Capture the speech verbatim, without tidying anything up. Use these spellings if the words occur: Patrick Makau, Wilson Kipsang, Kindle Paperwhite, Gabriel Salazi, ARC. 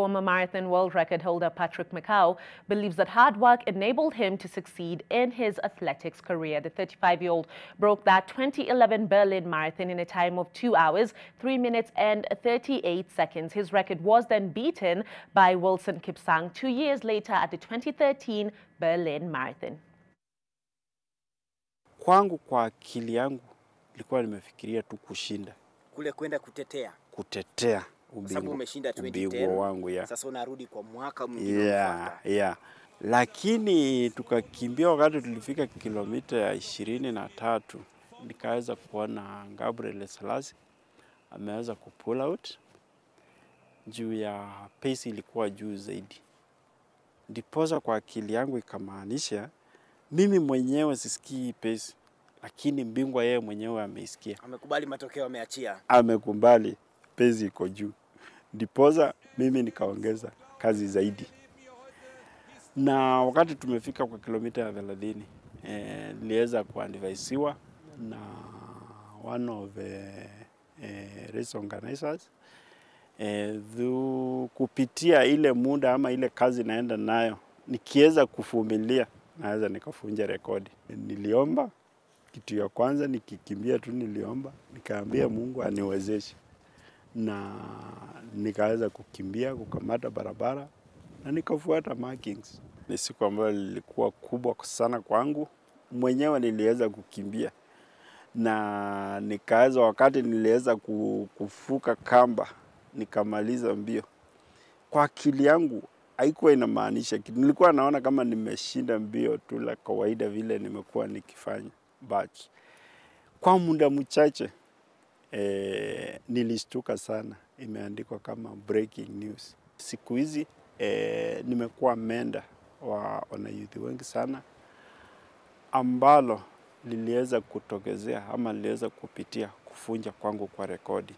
former marathon world record holder Patrick Makau believes that hard work enabled him to succeed in his athletics career. The thirty-five-year-old broke that twenty eleven Berlin Marathon in a time of two hours, three minutes and thirty-eight seconds. His record was then beaten by Wilson Kipsang two years later at the twenty thirteen Berlin Marathon. Kwangu kwa akili yangu nilikuwa nimefikiria tu kushinda. Kule kwenda kutetea. Kutetea ubingwa. Umeshinda twenty ten wangu ya. Sasa unarudi kwa mwaka mwingine. Yeah, yeah. Lakini tukakimbia wakati tulifika kilomita ishirini na tatu nikaweza kuona Gabriel Salazi ameweza ku pull out juu ya pace ilikuwa juu zaidi. Ndipoza kwa akili yangu ikamaanisha mimi mwenyewe sisikii pace, lakini mbingwa yeye mwenyewe ameisikia. Amekubali matokeo ameachia. Amekubali pace iko juu. Ndipoza mimi nikaongeza kazi zaidi. Na wakati tumefika kwa kilomita ya thelathini, eh niliweza kuandivisiwa na one of the eh, race organizers. Eh du kupitia ile muda ama ile kazi naenda nayo, nikiweza kuvumilia naweza nikafunja rekodi. Niliomba kitu ya kwanza nikikimbia tu, niliomba nikaambia Mungu aniwezeshe, na nikaweza kukimbia kukamata barabara na nikafuata markings. Ni siku ambayo ilikuwa kubwa sana kwangu mwenyewe. Niliweza kukimbia na nikaweza, wakati niliweza kufuka kamba nikamaliza mbio, kwa akili yangu haikuwa inamaanisha kitu. Nilikuwa naona kama nimeshinda mbio tu la kawaida vile nimekuwa nikifanya, but kwa muda mchache eh, nilishtuka sana. Imeandikwa kama breaking news. Siku hizi eh, nimekuwa menda wa wanayuthi wengi sana ambalo liliweza kutokezea ama liliweza kupitia kufunja kwangu kwa rekodi.